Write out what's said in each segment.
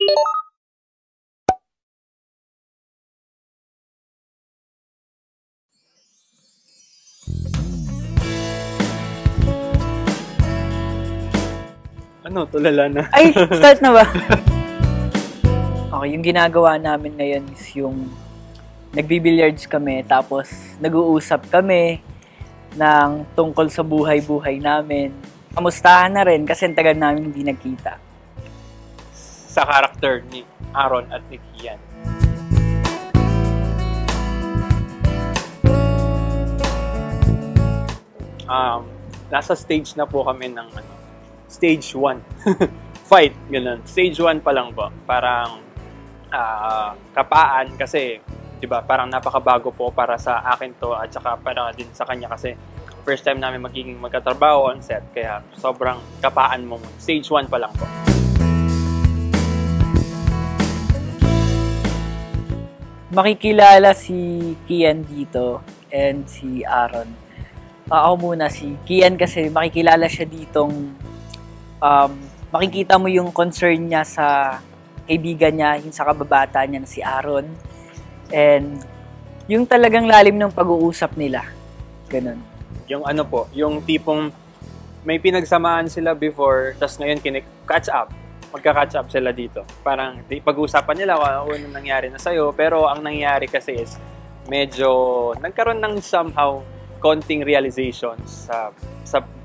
Ano, tulala na. Ay, start na ba? Okay, yung ginagawa namin ngayon is yung nagbibilliards kami, tapos nag-uusap kami ng tungkol sa buhay-buhay namin. Kamustahan na rin kasi tagal namin hindi nagkita. Sa karakter ni Aaron at ni Kian. Nasa stage na po kami ng ano, Stage 1. Fight, ganun. Stage 1 pa lang po. Parang kapaan kasi, di ba, parang napakabago po para sa akin to at saka para din sa kanya kasi first time namin magiging magkatrabaho on set. Kaya sobrang kapaan mo. Stage 1 pa lang po. Makikilala si Kian dito and si Aaron. Ako muna si Kian kasi makikilala siya ditong makikita mo yung concern niya sa kaibigan niya, yung sa kababata niya na si Aaron. And yung talagang lalim ng pag-uusap nila. Ganun. Yung ano po, yung tipong may pinagsamaan sila before, tapos ngayon catch up. Magka-catch up sila dito. Parang pag-uusapan nila kung anong nangyari na sa'yo. Pero ang nangyari kasi is medyo nagkaroon ng somehow konting realizations sa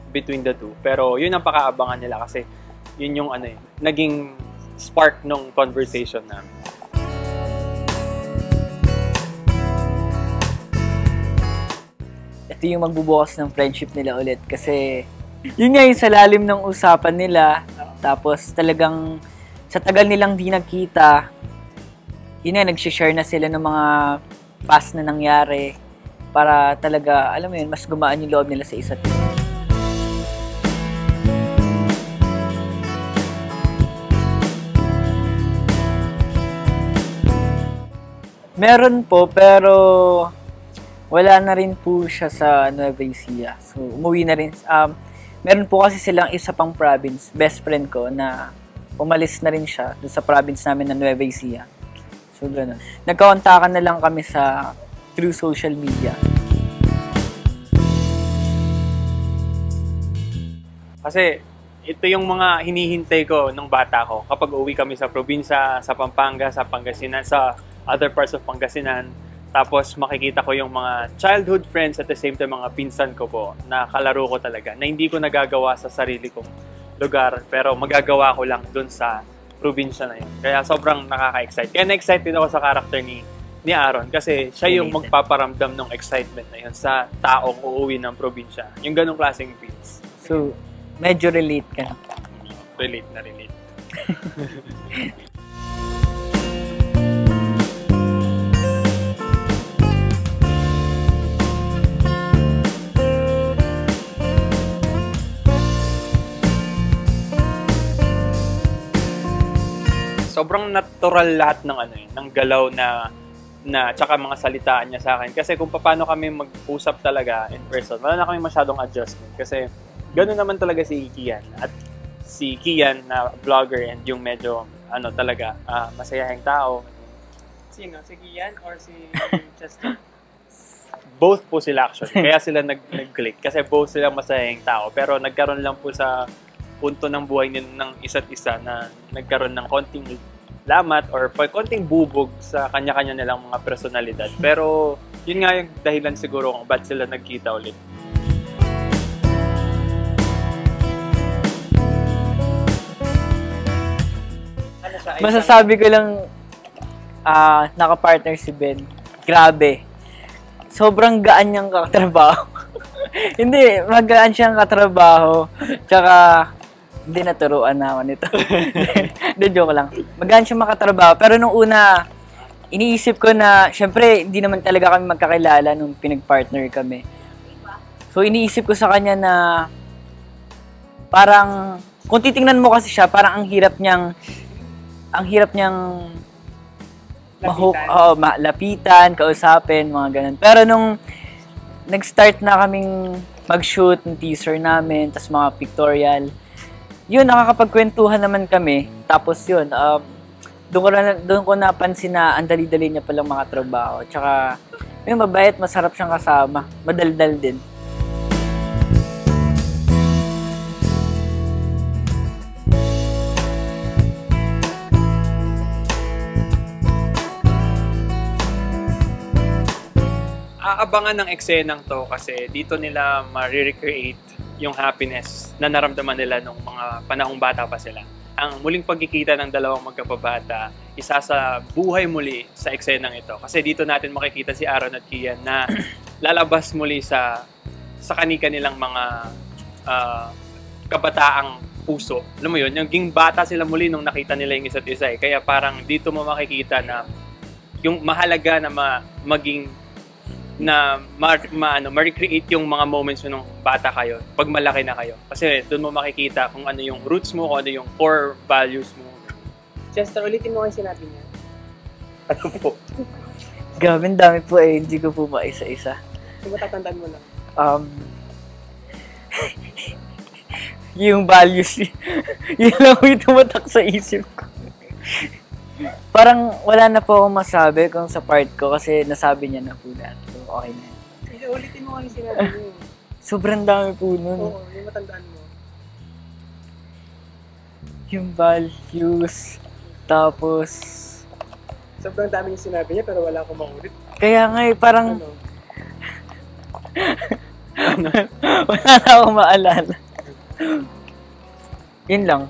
between the two. Pero yun ang pakaabangan nila kasi yun yung ano eh, naging spark nung conversation namin. Ito yung magbubukas ng friendship nila ulit kasi yun nga yung sa lalim ng usapan nila. Tapos talagang sa tagal nilang di nagkita, yun nga, nagsishare na sila ng mga past na nangyari para talaga, alam mo yun, mas gumaan yung loob nila sa isa't isa. Meron po, pero wala na rin po siya sa Nueva Ecija. So, umuwi na rin. Meron po kasi silang isa pang province, best friend ko, na umalis na rin siya sa province namin na Nueva Ecija. So, gano'n. Nagkakontakan na lang kami sa through social media. Kasi ito yung mga hinihintay ko nung bata ko. Kapag uwi kami sa probinsya, sa Pampanga, sa Pangasinan, sa other parts of Pangasinan. Tapos makikita ko yung mga childhood friends at the same time mga pinsan ko po na kalaro ko talaga na hindi ko nagagawa sa sarili kong lugar pero magagawa ko lang dun sa probinsya na yun. Kaya sobrang nakaka-excite. Kaya na-excited ako sa karakter ni Aaron kasi siya yung magpaparamdam ng excitement na yun sa taong uuwi ng probinsya. Yung ganong klaseng feels. So, medyo relate ka. Relate na relate. Sobrang natural lahat ng ano yun, ng galaw na tsaka mga salitaan niya sa akin kasi kung paano kami mag-usap talaga in person, wala na kami masyadong adjustment kasi ganoon naman talaga si Kian at si Kian na vlogger and yung medyo ano talaga masayahing tao. Sino? Si Kian or si Justin? Both po sila actually. Kaya sila nag-click kasi both sila masayahing tao pero nagkaroon lang po sa punto ng buhay ng isa't isa na nagkaroon ng konting lamat or konting bubog sa kanya-kanya nilang mga personalidad. Pero yun nga yung dahilan siguro kung ba't sila nagkita ulit. Masasabi ko lang nakapartner si Ben. Grabe. Sobrang gaan niyang katrabaho. Hindi, magaan siyang katrabaho. Tsaka hindi, naturuan naman ito. Hindi, joke lang. Magaan siya makatrabaho. Pero nung una, iniisip ko na, syempre, hindi naman talaga kami magkakilala nung pinagpartner kami. So, iniisip ko sa kanya na parang, kung titingnan mo kasi siya, parang ang hirap niyang lapitan, kausapin, mga ganun. Pero nung nag-start na kaming mag-shoot ng teaser namin, tas mga pictorial, yun, nakakapagkwentuhan naman kami. Tapos yun, Doon ko napansin na ang dali-dali niya palang mga trabaho. Tsaka, may mabait, masarap siyang kasama. Madaldal din. Aabangan ng eksenang to kasi dito nila ma-recreate yung happiness na naramdaman nila nung mga panahong bata pa sila. Ang muling pagkikita ng dalawang magkababata, isa sa buhay muli sa eksenang ito. Kasi dito natin makikita si Aaron at Kian na lalabas muli sa kanilang mga kabataang puso. Alam mo yun, naging bata sila muli nung nakita nila yung isa't isa. Eh. Kaya parang dito mo makikita na yung mahalaga na ma-recreate yung mga moments mo nung bata kayo pag malaki na kayo. Kasi doon mo makikita kung ano yung roots mo, kung ano yung core values mo. Chester, ulitin mo kayo sinabi niya. Ano po? Gabing dami po eh, hindi ko po maisa-isa. Kung matatandaan mo na? Yung values, yun lang yung tumatak sa isip ko. Parang wala na po akong masabi kung sa part ko kasi nasabi niya na po lahat. So, okay na. Hindi, ulitin mo ang sinabi niyo. Sobrang dami po nun. Oo, yung matandaan mo. Yung values, tapos... Sobrang dami yung sinabi niya pero wala akong maulit. Kaya nga eh, parang... Ano? Wala na akong maalala. Yun lang.